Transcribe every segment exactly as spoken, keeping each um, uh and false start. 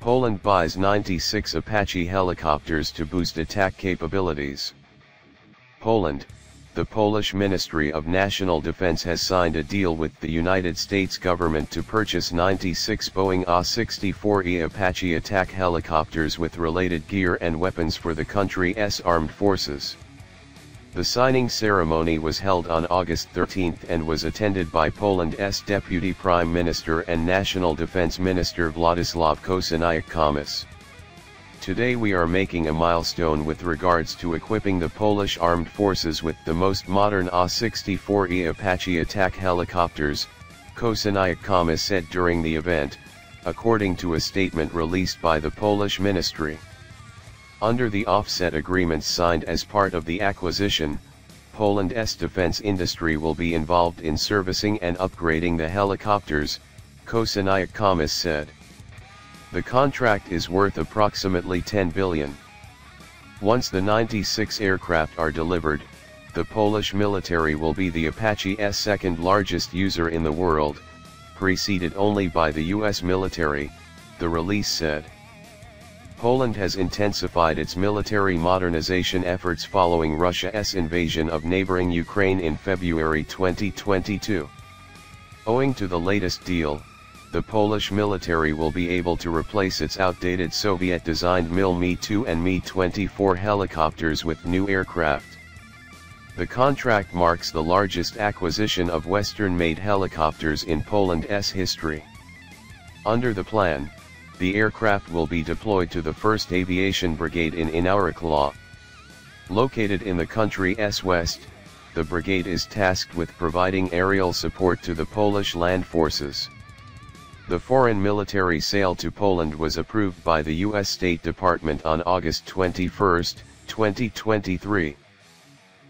Poland buys ninety-six Apache helicopters to boost attack capabilities. Poland, the Polish Ministry of National Defense has signed a deal with the United States government to purchase ninety-six Boeing A H sixty-four E Apache attack helicopters with related gear and weapons for the country's armed forces. The signing ceremony was held on August thirteenth and was attended by Poland's Deputy Prime Minister and National Defense Minister Władysław Kosiniak-Kamysz. Today we are making a milestone with regards to equipping the Polish armed forces with the most modern A H sixty-four E Apache attack helicopters, Kosiniak-Kamysz said during the event, according to a statement released by the Polish ministry. Under the offset agreements signed as part of the acquisition, Poland's defense industry will be involved in servicing and upgrading the helicopters, Kosiniak-Kamysz said. The contract is worth approximately ten billion dollars. Once the ninety-six aircraft are delivered, the Polish military will be the Apache's second largest user in the world, preceded only by the U S military, the release said. Poland has intensified its military modernization efforts following Russia's invasion of neighboring Ukraine in February twenty twenty-two. Owing to the latest deal, the Polish military will be able to replace its outdated Soviet-designed MiG-two and MiG twenty-four helicopters with new aircraft. The contract marks the largest acquisition of Western-made helicopters in Poland's history. Under the plan, the aircraft will be deployed to the first Aviation Brigade in Inowrocław. Located in the country's west, the brigade is tasked with providing aerial support to the Polish land forces. The foreign military sale to Poland was approved by the U S State Department on August twenty-first, twenty twenty-three.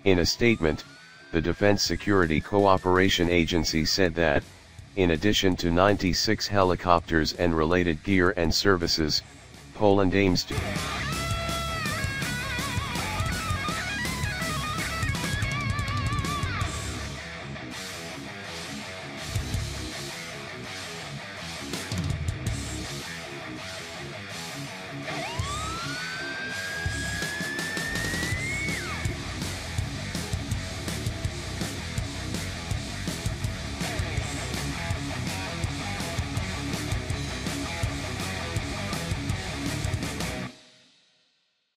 In a statement, the Defense Security Cooperation Agency said that, in addition to ninety-six helicopters and related gear and services, Poland aims to